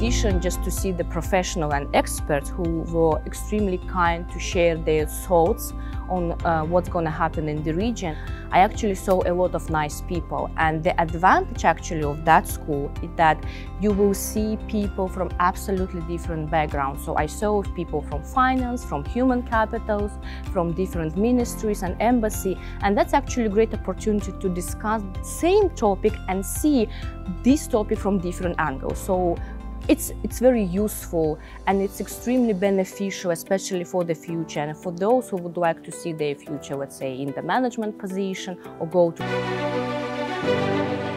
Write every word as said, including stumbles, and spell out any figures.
audition just to see the professional and experts who were extremely kind to share their thoughts on uh, what's going to happen in the region. I actually saw a lot of nice people, and the advantage actually of that school is that you will see people from absolutely different backgrounds. So I saw people from finance, from human capitals, from different ministries and embassy, and that's actually a great opportunity to discuss the same topic and see this topic from different angles. So It's, it's very useful, and it's extremely beneficial, especially for the future and for those who would like to see their future, let's say, in the management position or go to...